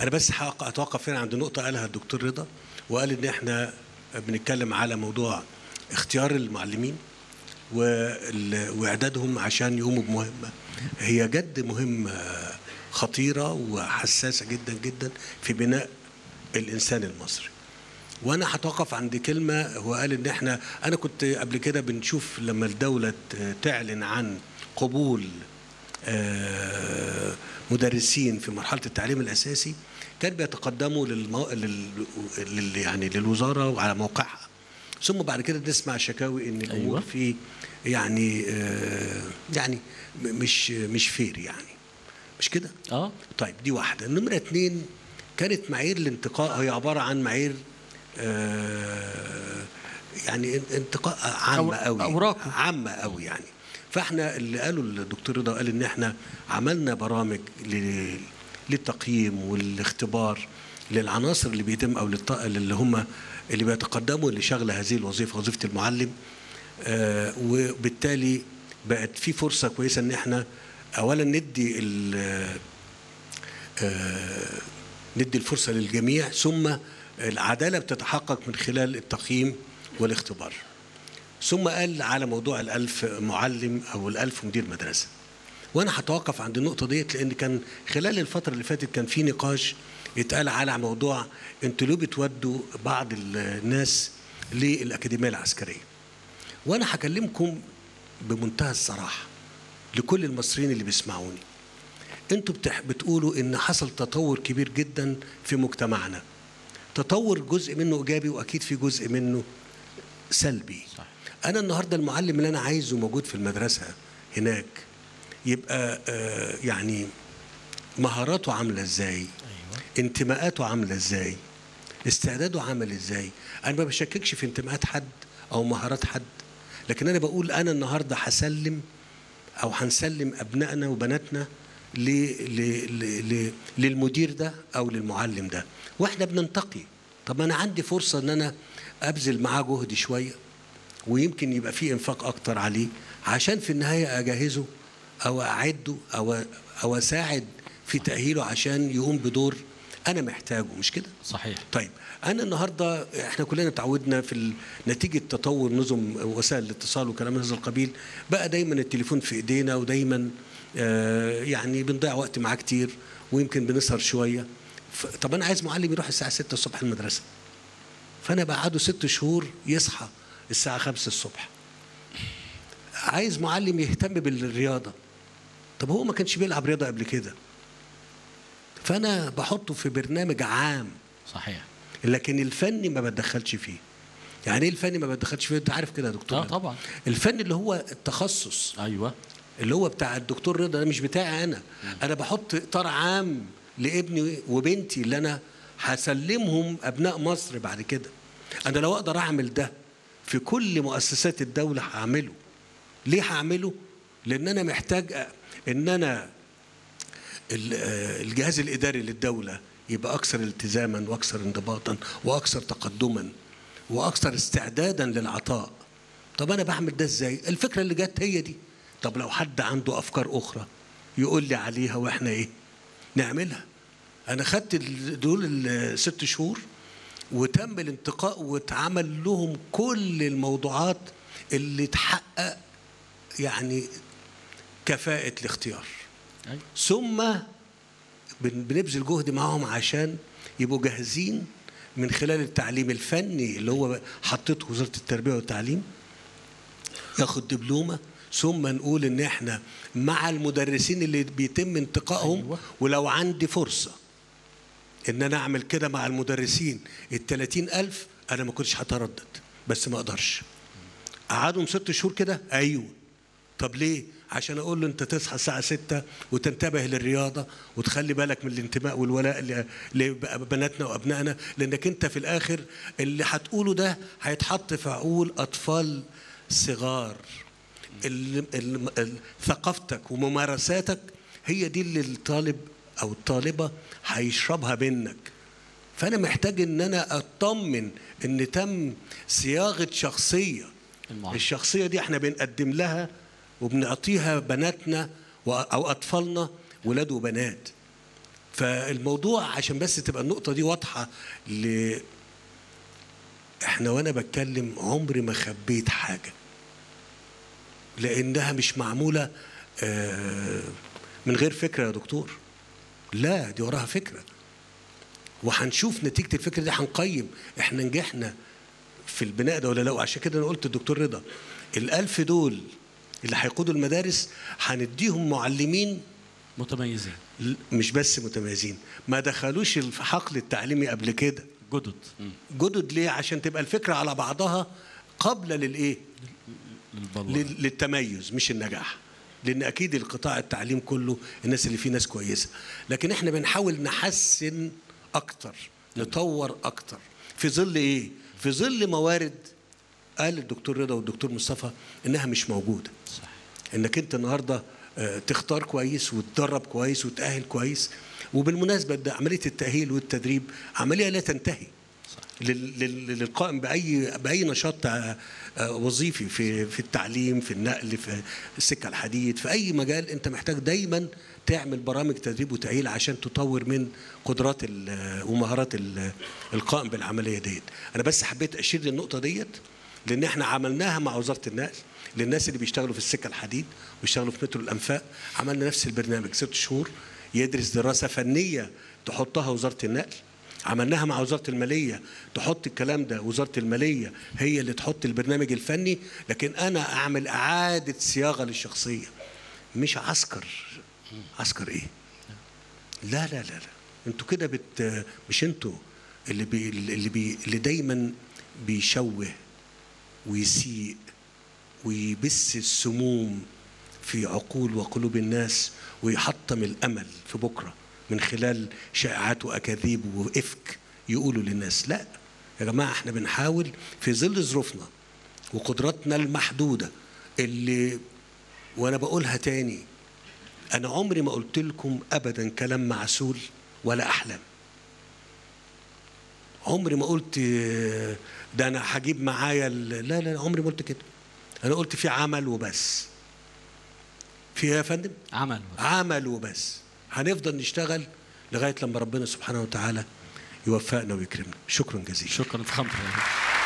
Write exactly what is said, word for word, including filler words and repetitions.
أنا بس أتوقف هنا عند نقطة قالها الدكتور رضا، وقال إن إحنا بنتكلم على موضوع اختيار المعلمين وإعدادهم عشان يقوموا بمهمة. هي جد مهمة خطيرة وحساسة جدا جدا في بناء الإنسان المصري. وأنا هتوقف عند كلمة هو قال إن إحنا، أنا كنت قبل كده بنشوف لما الدولة تعلن عن قبول مدرسين في مرحلة التعليم الأساسي كان بيتقدموا للمو... لل... يعني للوزارة وعلى موقعها، ثم بعد كده نسمع شكاوي إن الأمور أيوة. في يعني يعني مش مش فير، يعني مش كده؟ أه طيب دي واحدة. النمرة اتنين كانت معايير الانتقاء هي عبارة عن معايير يعني انتقاء عامة قوي أوراق عامة قوي يعني. فاحنا اللي قاله الدكتور رضا قال ان احنا عملنا برامج للتقييم والاختبار للعناصر اللي بيتم او اللي هم اللي بيتقدموا لشغل هذه الوظيفه، وظيفه المعلم، آه وبالتالي بقت في فرصه كويسه ان احنا اولا ندي آه ندي الفرصه للجميع، ثم العداله بتتحقق من خلال التقييم والاختبار. ثم قال على موضوع الألف معلم أو الألف مدير مدرسة، وأنا هتوقف عند النقطة ديت لأن كان خلال الفترة اللي فاتت كان في نقاش اتقال على موضوع أنتوا ليه بتودوا بعض الناس للأكاديمية العسكرية. وأنا هكلمكم بمنتهى الصراحة لكل المصريين اللي بيسمعوني، أنتوا بتقولوا إن حصل تطور كبير جدا في مجتمعنا، تطور جزء منه إيجابي وأكيد في جزء منه سلبي صح. أنا النهاردة المعلم اللي أنا عايزه موجود في المدرسة هناك، يبقى يعني مهاراته عاملة إزاي؟ أيوة. انتماءاته عاملة إزاي؟ استعداده عامل إزاي؟ أنا ما بشككش في انتماءات حد أو مهارات حد، لكن أنا بقول أنا النهاردة هسلم أو هنسلم أبنائنا وبناتنا ل ل ل للمدير ده أو للمعلم ده، وإحنا بننتقي. طب أنا عندي فرصة إن أنا أبذل معاه جهد شوية ويمكن يبقى فيه انفاق اكتر عليه عشان في النهايه اجهزه او اعده او او اساعد في تاهيله عشان يقوم بدور انا محتاجه، مش كده؟ صحيح. طيب انا النهارده احنا كلنا تعودنا في نتيجه تطور نظم وسائل الاتصال وكلام هذا القبيل، بقى دايما التليفون في ايدينا ودايما آه يعني بنضيع وقت معاه كتير ويمكن بنسهر شويه. طب انا عايز معلم يروح الساعه ستة الصبح المدرسه، فانا بقعده ست شهور يصحى الساعة خمسة الصبح. عايز معلم يهتم بالرياضة، طب هو ما كانش بيلعب رياضة قبل كده، فأنا بحطه في برنامج عام صحيح، لكن الفني ما بتدخلش فيه. يعني إيه الفني ما بتدخلش فيه؟ أنت عارف كده يا دكتور؟ آه طبعا. الفن اللي هو التخصص أيوه اللي هو بتاع الدكتور رضا، مش بتاعي أنا. مم. أنا بحط إطار عام لابني وبنتي اللي أنا هسلمهم أبناء مصر بعد كده. أنا لو أقدر أعمل ده في كل مؤسسات الدولة هعمله. ليه هعمله؟ لأن أنا محتاج إن أنا الجهاز الإداري للدولة يبقى أكثر التزاما وأكثر انضباطا وأكثر تقدما وأكثر استعدادا للعطاء. طب أنا بعمل ده إزاي؟ الفكرة اللي جت هي دي. طب لو حد عنده أفكار أخرى يقول لي عليها وإحنا إيه؟ نعملها. أنا خدت دول الست شهور وتم الانتقاء واتعمل لهم كل الموضوعات اللي تحقق يعني كفاءة الاختيار. أي. ثم بنبذل جهد معاهم عشان يبقوا جاهزين من خلال التعليم الفني اللي هو حطته وزارة التربية والتعليم، ياخد دبلومة، ثم نقول ان احنا مع المدرسين اللي بيتم انتقائهم. أيوة. ولو عندي فرصة إن أنا أعمل كده مع المدرسين التلاتين ألف أنا ما كنتش هتردد، بس ما أقدرش. قعدهم ست شهور كده؟ أيوه. طب ليه؟ عشان أقول له أنت تصحى الساعة ستة وتنتبه للرياضة وتخلي بالك من الانتماء والولاء لبناتنا وأبنائنا، لأنك أنت في الآخر اللي هتقوله ده هيتحط في عقول أطفال صغار. ثقافتك وممارساتك هي دي اللي الطالب أو الطالبة هيشربها منك. فأنا محتاج إن أنا أطمن إن تم صياغة شخصية، المعرفة. الشخصية دي إحنا بنقدم لها وبنعطيها بناتنا أو أطفالنا، ولاد وبنات. فالموضوع عشان بس تبقى النقطة دي واضحة، ل احنا وانا بتكلم عمري ما خبيت حاجة، لانها مش معمولة من غير فكرة يا دكتور، لا دي وراها فكرة، وهنشوف نتيجة الفكرة دي، هنقيم احنا نجحنا في البناء ده ولا لا. عشان كده انا قلت الدكتور رضا الألف دول اللي هيقودوا المدارس هنديهم معلمين متميزين، مش بس متميزين، ما دخلوش الحقل التعليمي قبل كده، جدد جدد. ليه؟ عشان تبقى الفكرة على بعضها قابلة للإيه؟ للتميز مش النجاح، لأن أكيد القطاع التعليم كله الناس اللي فيه ناس كويسة، لكن إحنا بنحاول نحسن أكتر، نطور أكتر، في ظل إيه؟ في ظل موارد قال الدكتور رضا والدكتور مصطفى إنها مش موجودة. صح. إنك أنت النهارده تختار كويس وتدرب كويس وتأهل كويس، وبالمناسبة ده عملية التأهيل والتدريب عملية لا تنتهي. صح. للقائم بأي بأي نشاط وظيفي، في في التعليم، في النقل، في السكة الحديد، في أي مجال أنت محتاج دايما تعمل برامج تدريب وتأهيل عشان تطور من قدرات ومهارات القائم بالعملية ديت. أنا بس حبيت أشير للنقطة ديت لأن احنا عملناها مع وزارة النقل للناس اللي بيشتغلوا في السكة الحديد ويشتغلوا في مترو الأنفاق، عملنا نفس البرنامج ست شهور يدرس دراسة فنية تحطها وزارة النقل، عملناها مع وزارة المالية تحط الكلام ده، وزارة المالية هي اللي تحط البرنامج الفني، لكن أنا أعمل إعادة صياغة للشخصية، مش عسكر. عسكر إيه؟ لا لا لا لا، أنتوا كده بت مش أنتوا اللي بي اللي بي اللي دايماً بيشوه ويسيء ويبث السموم في عقول وقلوب الناس ويحطم الأمل في بكرة من خلال شائعات وأكاذيب وإفك يقولوا للناس. لا يا جماعة، احنا بنحاول في ظل ظروفنا وقدراتنا المحدودة، اللي وأنا بقولها تاني، أنا عمري ما قلت لكم أبدا كلام معسول ولا أحلام، عمري ما قلت ده أنا هجيب معايا، لا لا عمري ما قلت كده. أنا قلت في عمل وبس، في يا فندم عمل وبس. عمل وبس، هنفضل نشتغل لغاية لما ربنا سبحانه وتعالى يوفقنا ويكرمنا. شكرا جزيلا، شكرا.